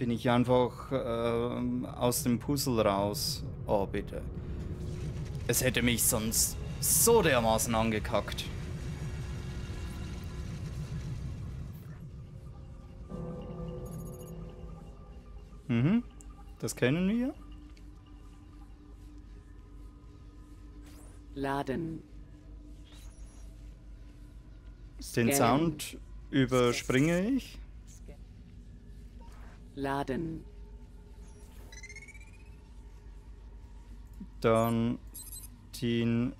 bin ich einfach aus dem Puzzle raus. Oh, bitte. Es hätte mich sonst so dermaßen angekackt. Mhm, das kennen wir. Laden. Den Sound überspringe ich. Laden. Dann den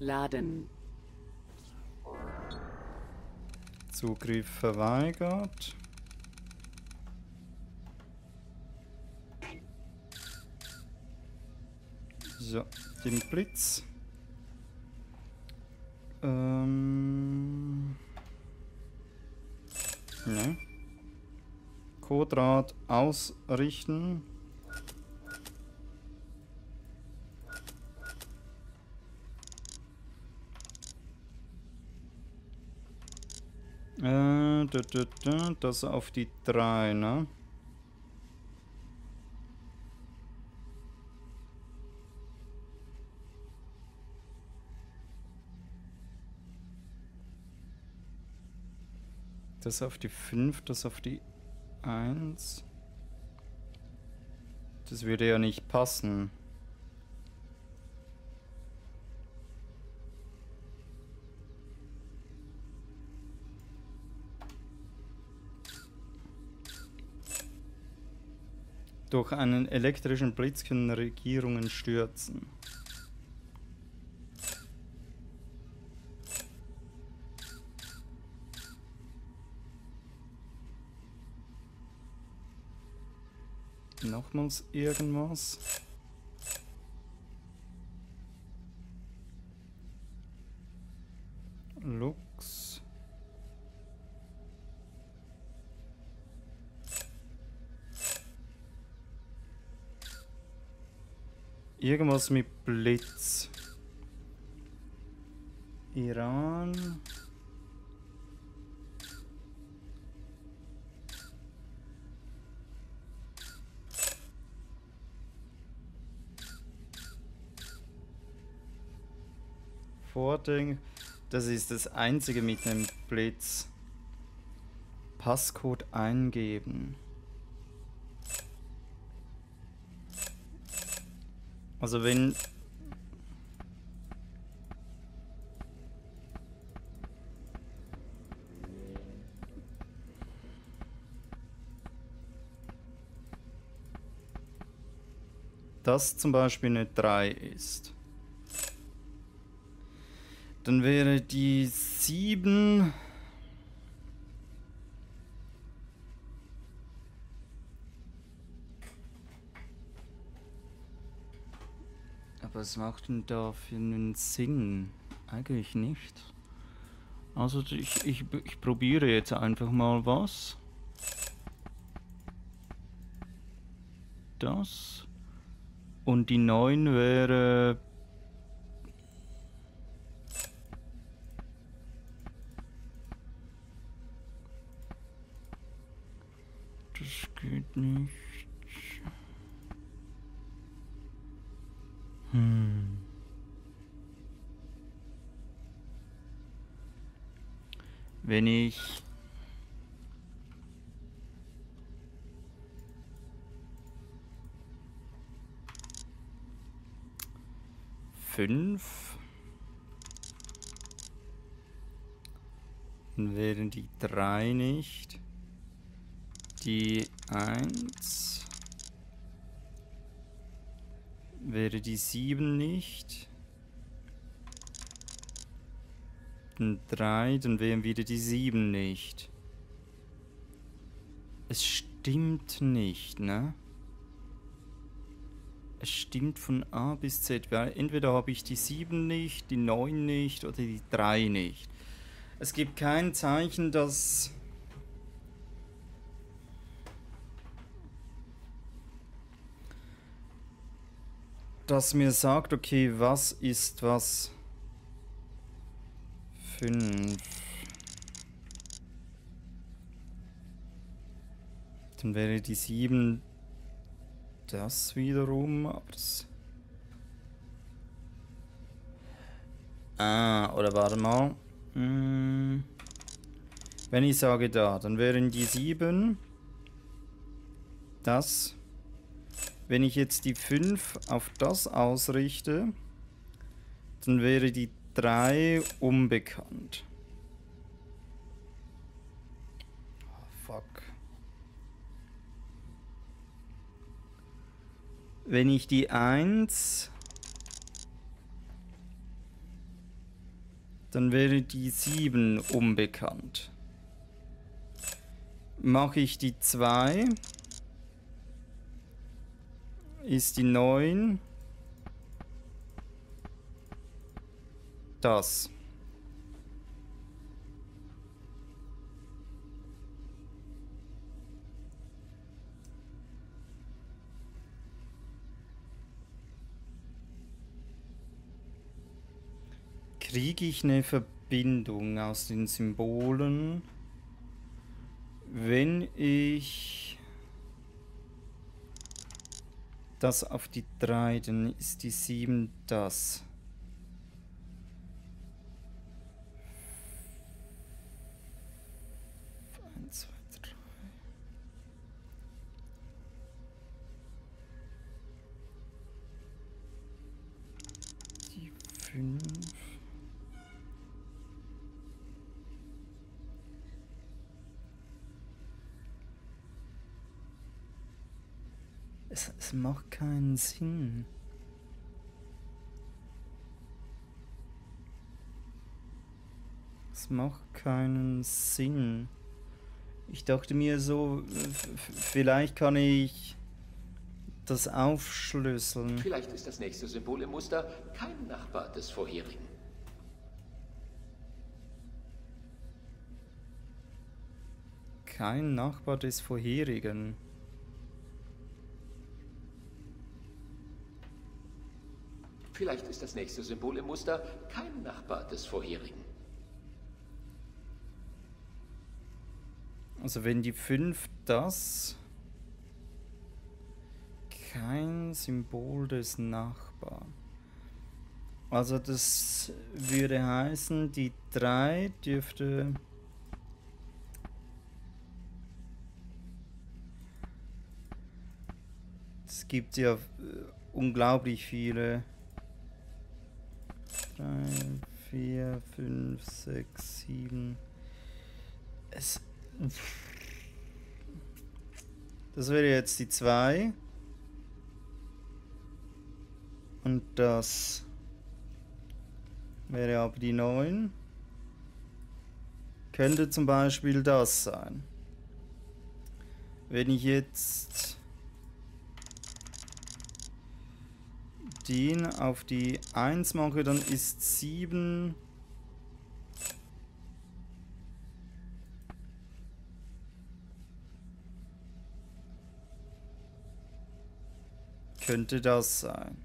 Laden. Zugriff verweigert. So, den Blitz. Ne. Quadrat ausrichten. Das auf die 3, ne? Das auf die 5, das auf die 1. Das würde ja nicht passen. Durch einen elektrischen Blitz können Regierungen stürzen. Nochmals irgendwas. Lux. Irgendwas mit Blitz. Iran. Das ist das einzige mit dem Blitz. Passcode eingeben. Also wenn... das zum Beispiel eine 3 ist. Dann wäre die 7. Aber was macht denn da für einen Sinn? Eigentlich nicht. Also ich probiere jetzt einfach mal was. Das. Und die 9 wäre... geht nicht. Wenn ich fünf, dann wären die 3 nicht. Die 1 wäre die 7 nicht. Dann 3, dann wären wieder die 7 nicht. Es stimmt nicht, ne? Es stimmt von A bis Z. Entweder habe ich die 7 nicht, die 9 nicht oder die 3 nicht. Es gibt kein Zeichen, dass... das mir sagt, okay, was ist was? 5. Dann wäre die 7 das wiederum, aber das... Ah, oder warte mal. Wenn ich sage da, dann wären die 7 das. Wenn ich jetzt die 5 auf das ausrichte, dann wäre die 3 unbekannt. Oh, fuck. Wenn ich die 1... Dann wäre die 7 unbekannt. Mache ich die 2, ist die 9 das. Kriege ich eine Verbindung aus den Symbolen, wenn ich das auf die 3, dann ist die 7 das. Die 5. Es macht keinen Sinn. Es macht keinen Sinn. Ich dachte mir so, vielleicht kann ich das aufschlüsseln. Vielleicht ist das nächste Symbol im Muster kein Nachbar des vorherigen. Kein Nachbar des vorherigen. Vielleicht ist das nächste Symbol im Muster kein Nachbar des vorherigen. Also wenn die 5 das... Kein Symbol des Nachbarn. Also das würde heißen, die 3 dürfte... Es gibt ja unglaublich viele... 3, 4, 5, 6, 7. Das wäre jetzt die 2. Und das wäre aber die 9. Könnte zum Beispiel das sein. Wenn ich jetzt den auf die 1 mache, dann ist 7 könnte das sein.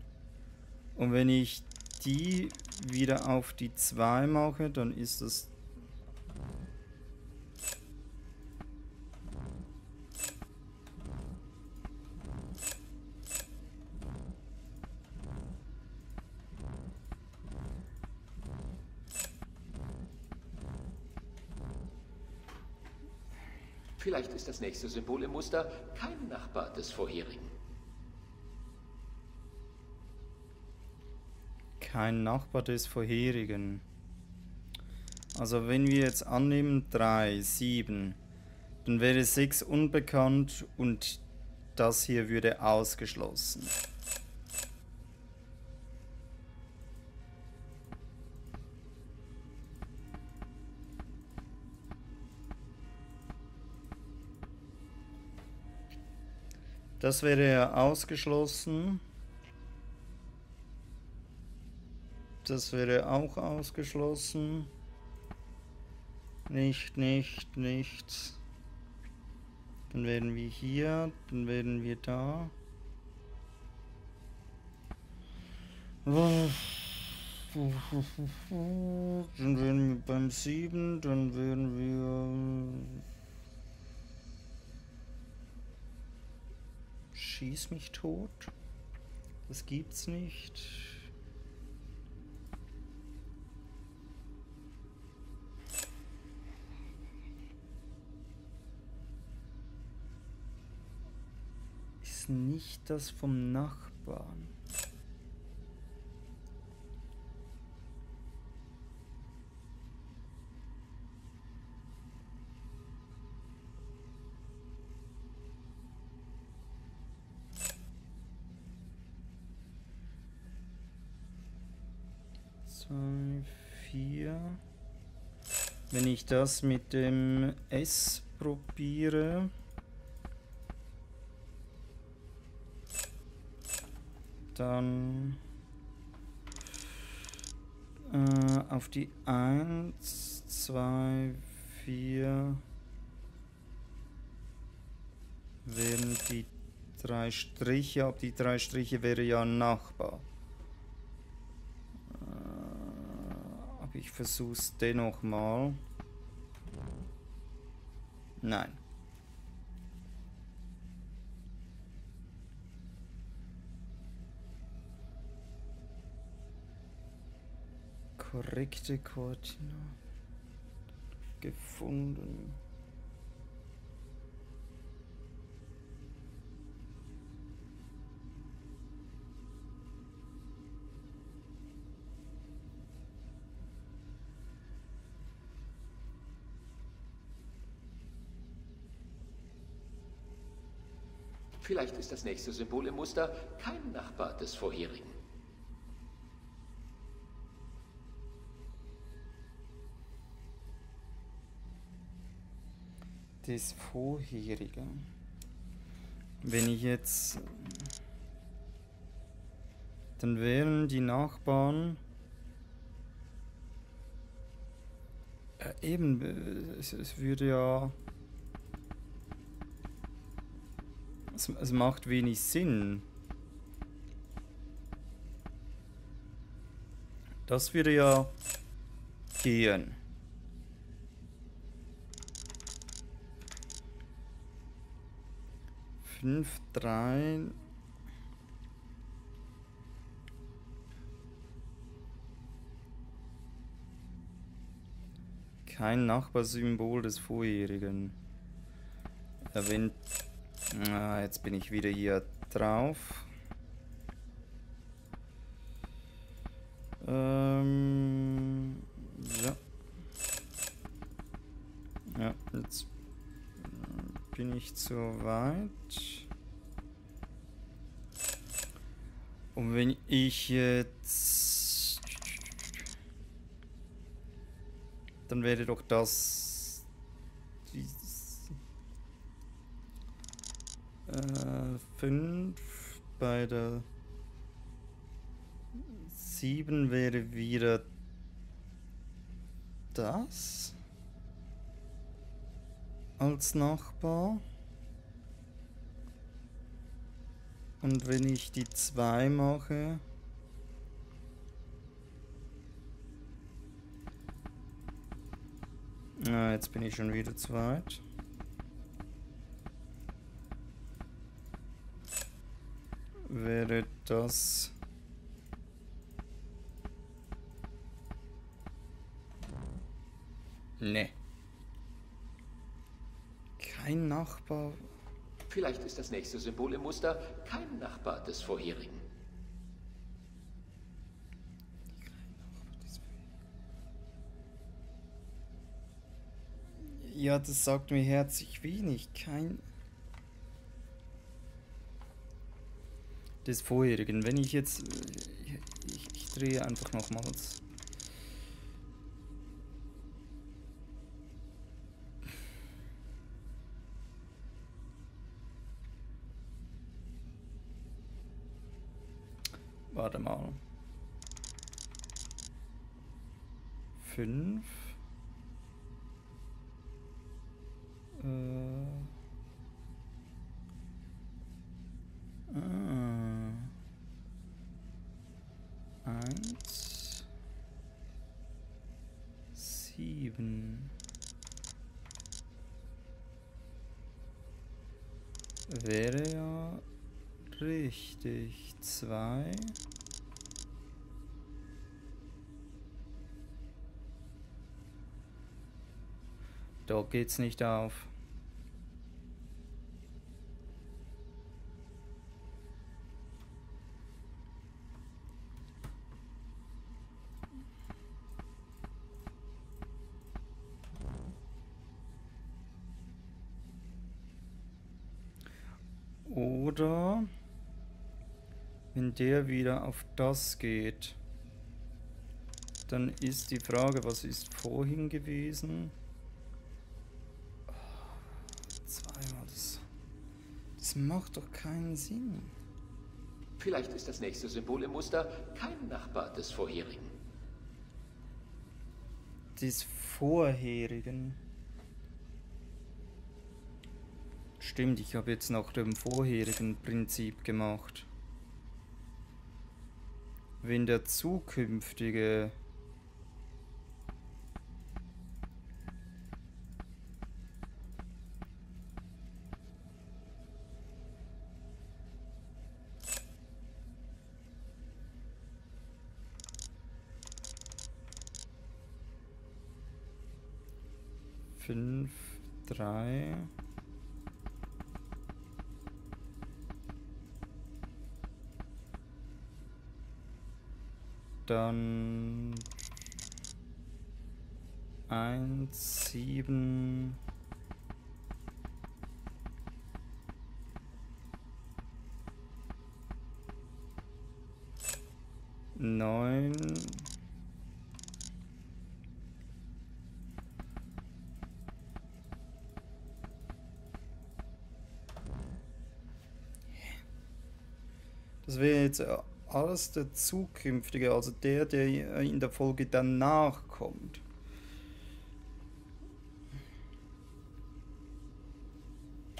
Und wenn ich die wieder auf die 2 mache, dann ist das das nächste Symbol im Muster kein Nachbar des vorherigen. Kein Nachbar des vorherigen. Also wenn wir jetzt annehmen 3, 7, dann wäre 6 unbekannt und das hier würde ausgeschlossen. Das wäre ja ausgeschlossen. Das wäre auch ausgeschlossen. Nicht. Dann wären wir hier, dann wären wir da. Dann wären wir beim 7, dann wären wir... schieß mich tot. Das gibt's nicht. Ist nicht das vom Nachbarn. Wenn ich das mit dem S probiere, dann auf die 1, 2, 4 wären die 3 Striche, ob die 3 Striche wäre ja Nachbar. Ich versuch's dennoch mal. Nein. Korrekte Koordinaten gefunden. Vielleicht ist das nächste Symbol im Muster kein Nachbar des vorherigen. Das vorherige. Wenn ich jetzt... Dann wären die Nachbarn... eben, es würde ja... Es macht wenig Sinn. Das würde ja gehen. Fünf, drei. Kein Nachbarsymbol des vorherigen. Erwähnt. Ah, jetzt bin ich wieder hier drauf. Ja. Ja, jetzt bin ich zu weit. Und wenn ich jetzt... Dann wäre doch das... fünf bei der 7 wäre wieder das als Nachbar. Und wenn ich die 2 mache, na, jetzt bin ich schon wieder zu weit. Wäre das ne kein Nachbar. Vielleicht ist das nächste Symbol im Muster kein Nachbar des vorherigen. Ja, das sagt mir herzlich wenig. Kein des vorherigen. Wenn ich jetzt... Ich drehe einfach nochmals. Warte mal. 5. Wäre ja Richtig, 2. Doch geht's nicht auf. Oder wenn der wieder auf das geht, dann ist die Frage, was ist vorhin gewesen? Oh, zweimal das. Das macht doch keinen Sinn. Vielleicht ist das nächste Symbol im Muster kein Nachbar des vorherigen. Des vorherigen. Stimmt, ich habe jetzt nach dem vorherigen Prinzip gemacht. Wenn der zukünftige fünf, drei. Dann 1, 7. Neun. Das wäre jetzt alles der zukünftige, also der in der Folge danach kommt.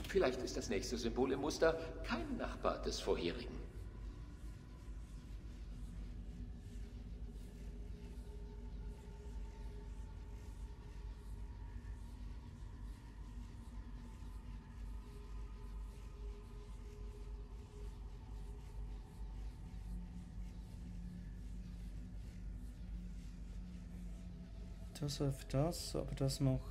Vielleicht ist das nächste Symbol im Muster kein Nachbar des vorherigen. Das auf das, aber das macht.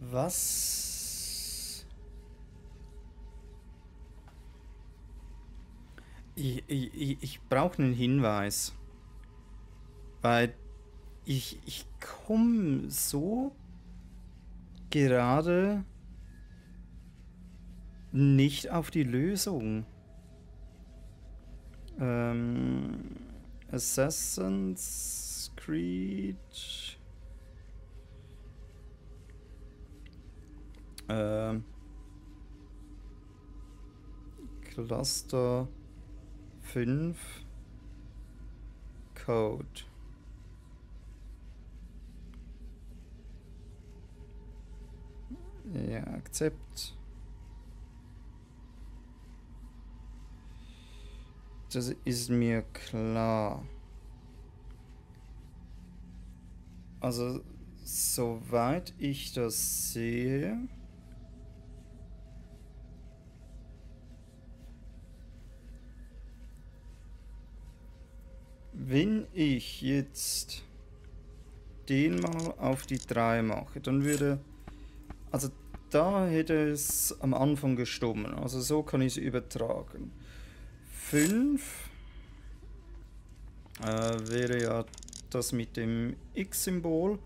Was? Ich brauche einen Hinweis, weil ich komme so gerade nicht auf die Lösung. Assassin's Creed. Cluster 5 Code. Ja, Akzept. Das ist mir klar. Also, soweit ich das sehe, wenn ich jetzt den mal auf die 3 mache, dann würde, also da hätte es am Anfang gestummen, also so kann ich es übertragen. 5 wäre ja das mit dem X-Symbol.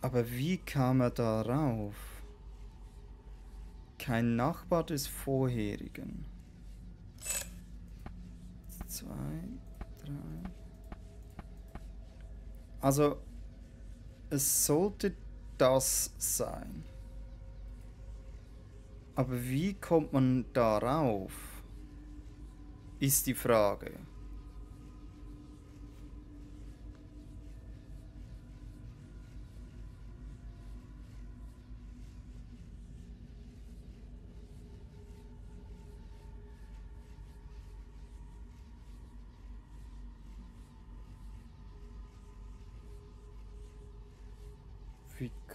Aber wie kam er darauf? Kein Nachbar des vorherigen. 2, 3. Also, es sollte das sein. Aber wie kommt man darauf, ist die Frage.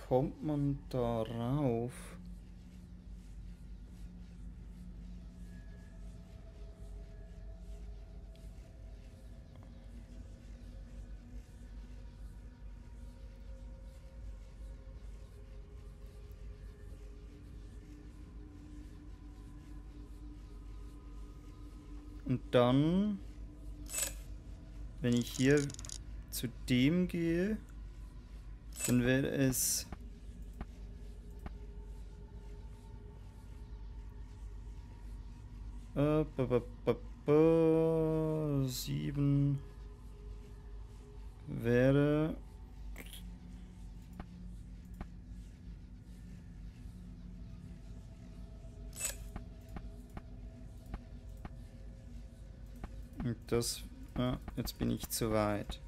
kommt man darauf? Und dann, wenn ich hier zu dem gehe, dann wäre es sieben wäre und das, jetzt bin ich zu weit.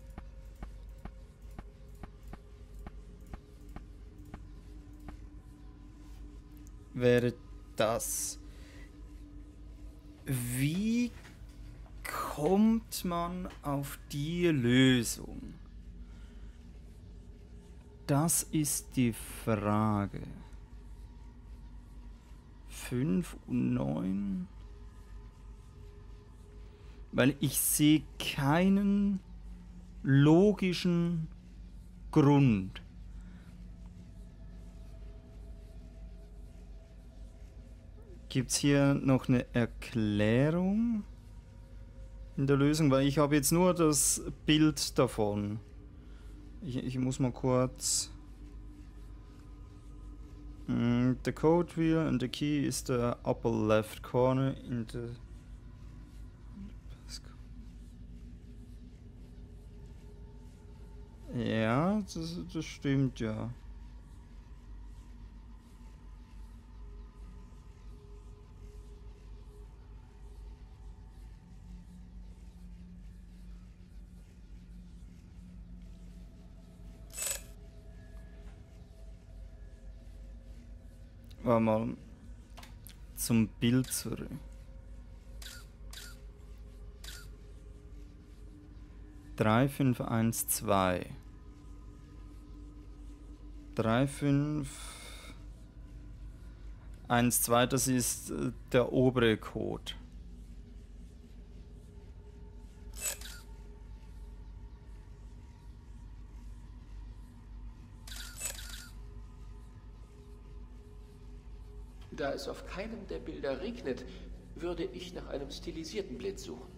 Wäre das. Wie kommt man auf die Lösung? Das ist die Frage. 5 und 9. Weil ich sehe keinen logischen Grund. Gibt es hier noch eine Erklärung in der Lösung? Weil ich habe jetzt nur das Bild davon. Ich muss mal kurz... The code wheel and the key is the upper left corner in the... Ja, das stimmt ja. War mal zum Bild zurück. Drei, 5, 1, 2. 3, 5, 1, 2, das ist der obere Code. Da es auf keinem der Bilder regnet, würde ich nach einem stilisierten Blitz suchen.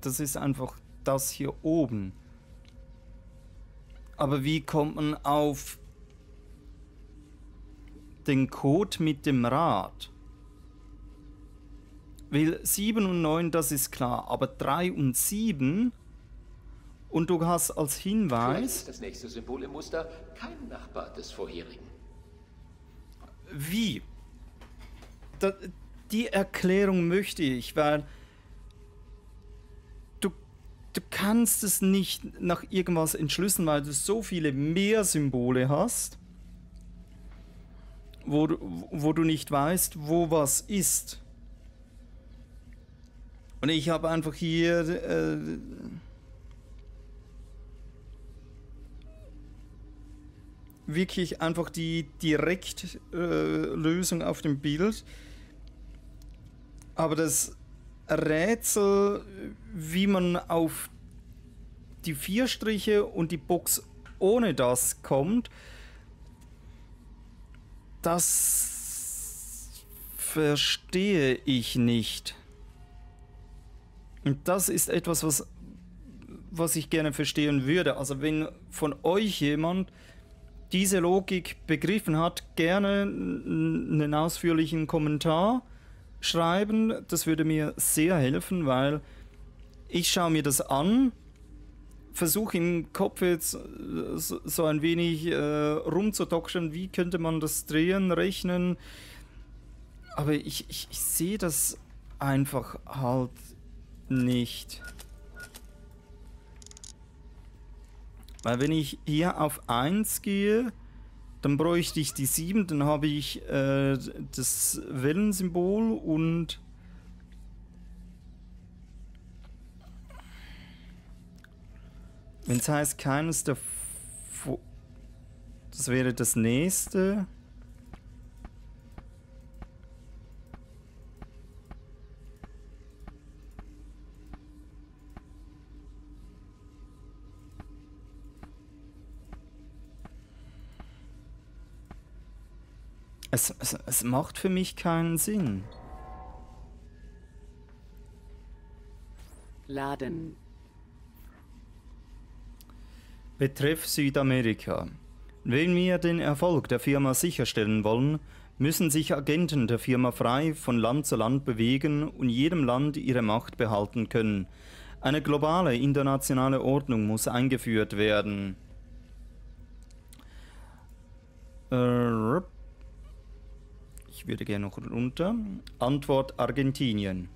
Das ist einfach das hier oben. Aber wie kommt man auf den Code mit dem Rad? Weil 7 und 9, das ist klar, aber 3 und 7... Und du hast als Hinweis... Das nächste Symbol im Muster kein Nachbar des vorherigen. Wie? Die Erklärung möchte ich, weil... Du kannst es nicht nach irgendwas entschlüsseln, weil du so viele mehr Symbole hast, wo du nicht weißt, wo was ist. Und ich habe einfach hier... wirklich einfach die Direktlösung auf dem Bild. Aber das Rätsel, wie man auf die 4 Striche und die Box ohne das kommt, das verstehe ich nicht. Und das ist etwas, was ich gerne verstehen würde. Also wenn von euch jemand diese Logik begriffen hat, gerne einen ausführlichen Kommentar schreiben. Das würde mir sehr helfen, weil ich schaue mir das an, versuche im Kopf jetzt so ein wenig rumzudoktern, wie könnte man das drehen, rechnen. Aber ich sehe das einfach halt nicht. Weil wenn ich hier auf 1 gehe, dann bräuchte ich die 7, dann habe ich das Wellensymbol und Wenn es heißt, keines der... Das wäre das nächste. Es macht für mich keinen Sinn. Laden. Betreff Südamerika. Wenn wir den Erfolg der Firma sicherstellen wollen, müssen sich Agenten der Firma frei von Land zu Land bewegen und jedem Land ihre Macht behalten können. Eine globale internationale Ordnung muss eingeführt werden. Ich würde gerne noch runter. Antwort Argentinien.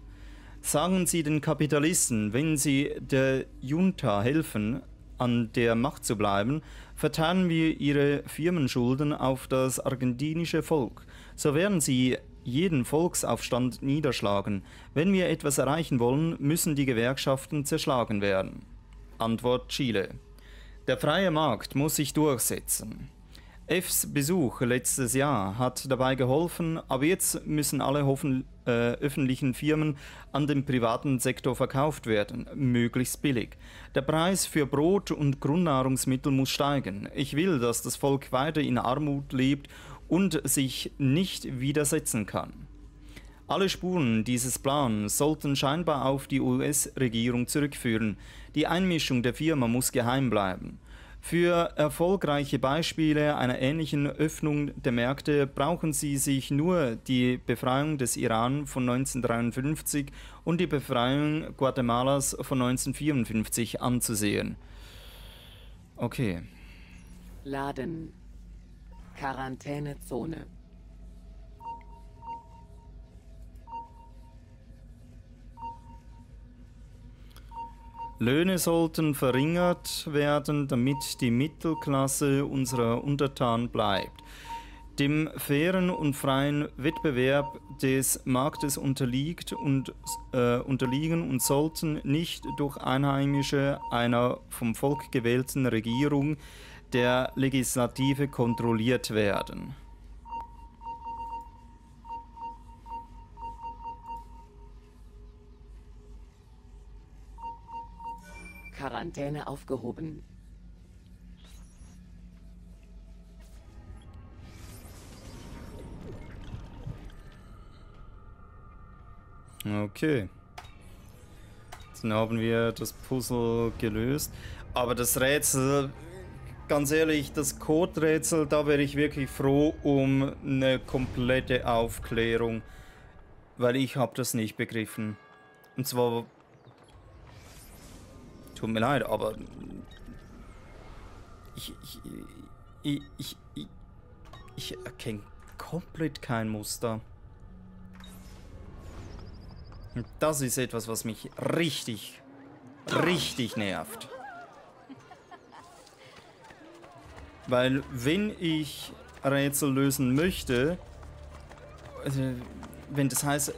Sagen Sie den Kapitalisten, wenn Sie der Junta helfen, an der Macht zu bleiben, verteilen wir ihre Firmenschulden auf das argentinische Volk. So werden sie jeden Volksaufstand niederschlagen. Wenn wir etwas erreichen wollen, müssen die Gewerkschaften zerschlagen werden. Antwort Chile. Der freie Markt muss sich durchsetzen. Fs Besuch letztes Jahr hat dabei geholfen, aber jetzt müssen alle öffentlichen Firmen an den privaten Sektor verkauft werden, möglichst billig. Der Preis für Brot und Grundnahrungsmittel muss steigen. Ich will, dass das Volk weiter in Armut lebt und sich nicht widersetzen kann. Alle Spuren dieses Plans sollten scheinbar auf die US-Regierung zurückführen. Die Einmischung der Firma muss geheim bleiben. Für erfolgreiche Beispiele einer ähnlichen Öffnung der Märkte brauchen Sie sich nur die Befreiung des Iran von 1953 und die Befreiung Guatemalas von 1954 anzusehen. Okay. Laden. Quarantänezone. Löhne sollten verringert werden, damit die Mittelklasse unserer Untertanen bleibt. Dem fairen und freien Wettbewerb des Marktes unterliegen und sollten nicht durch Einheimische einer vom Volk gewählten Regierung der Legislative kontrolliert werden. Quarantäne aufgehoben. Okay. Dann haben wir das Puzzle gelöst. Aber das Rätsel, ganz ehrlich, das Code-Rätsel, da wäre ich wirklich froh um eine komplette Aufklärung. Weil ich habe das nicht begriffen. Und zwar... Tut mir leid, aber ich erkenne komplett kein Muster. Und das ist etwas, was mich richtig nervt. Weil wenn ich Rätsel lösen möchte, wenn das heißt,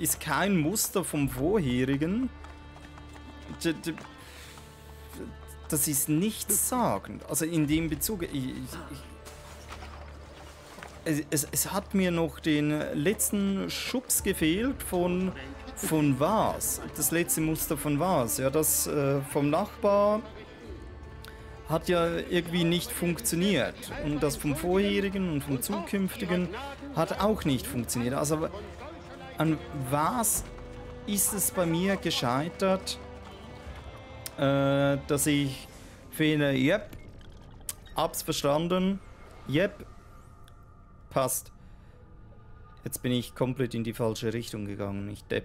ist kein Muster vom vorherigen, das ist nichtssagend. Also in dem Bezug... Es hat mir noch den letzten Schubs gefehlt von... Von was? Das letzte Muster von was? Ja, das vom Nachbar hat ja irgendwie nicht funktioniert. Und das vom vorherigen und vom zukünftigen hat auch nicht funktioniert. Also an was ist es bei mir gescheitert, dass ich finde, yep, hab's verstanden, yep, passt. Jetzt bin ich komplett in die falsche Richtung gegangen, ich Depp.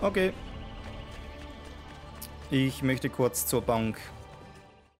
Okay. Ich möchte kurz zur Bank.